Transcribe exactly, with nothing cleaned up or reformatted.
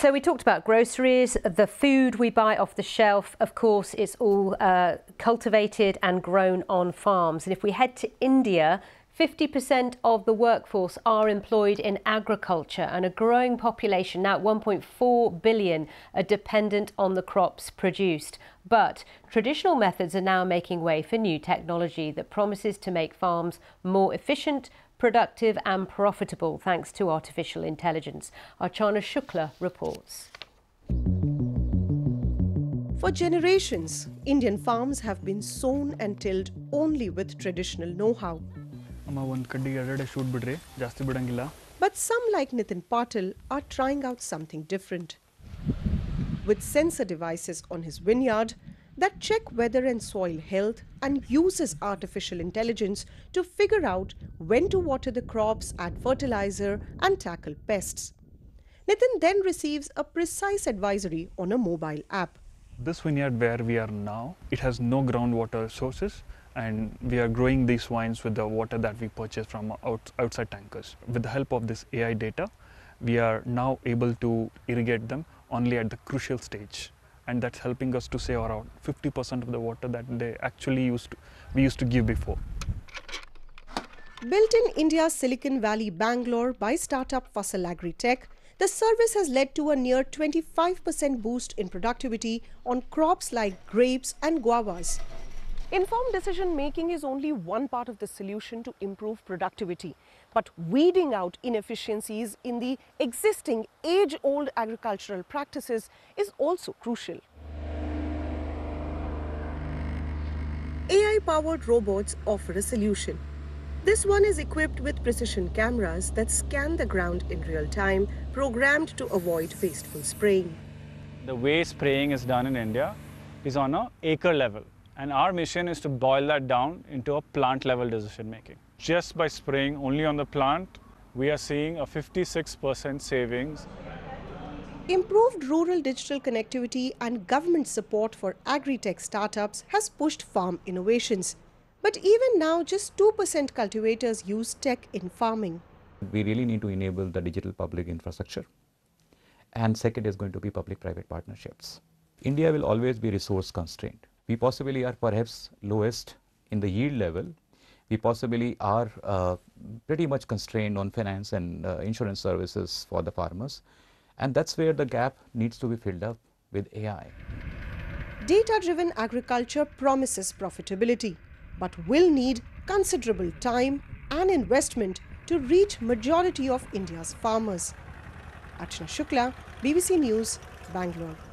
So we talked about groceries, the food we buy off the shelf. Of course, it's all uh, cultivated and grown on farms. And if we head to India, fifty percent of the workforce are employed in agriculture, and a growing population, now at one point four billion, are dependent on the crops produced. But traditional methods are now making way for new technology that promises to make farms more efficient, productive and profitable thanks to artificial intelligence. Archana Shukla reports. For generations, Indian farms have been sown and tilled only with traditional know-how. But some, like Nitin Patil, are trying out something different. With sensor devices on his vineyard that check weather and soil health and uses artificial intelligence to figure out when to water the crops, add fertilizer and tackle pests. Nitin then receives a precise advisory on a mobile app. This vineyard where we are now, it has no groundwater sources, and we are growing these wines with the water that we purchase from out, outside tankers. With the help of this A I data, we are now able to irrigate them only at the crucial stage, and that's helping us to save around fifty percent of the water that they actually used to, we used to give before. Built in India's Silicon Valley, Bangalore by startup Fasal Agritech, the service has led to a near twenty-five percent boost in productivity on crops like grapes and guavas. Informed decision making is only one part of the solution to improve productivity, but weeding out inefficiencies in the existing age-old agricultural practices is also crucial. A I-powered robots offer a solution. This one is equipped with precision cameras that scan the ground in real time, programmed to avoid wasteful spraying. The way spraying is done in India is on an acre level. And our mission is to boil that down into a plant-level decision-making. Just by spraying only on the plant, we are seeing a fifty-six percent savings. Improved rural digital connectivity and government support for agri-tech startups has pushed farm innovations. But even now, just two percent cultivators use tech in farming. We really need to enable the digital public infrastructure. And second is going to be public-private partnerships. India will always be resource-constrained. We possibly are perhaps lowest in the yield level. We possibly are uh, pretty much constrained on finance and uh, insurance services for the farmers. And that's where the gap needs to be filled up with A I. Data-driven agriculture promises profitability, but will need considerable time and investment to reach majority of India's farmers. Akshaya Shukla, B B C News, Bangalore.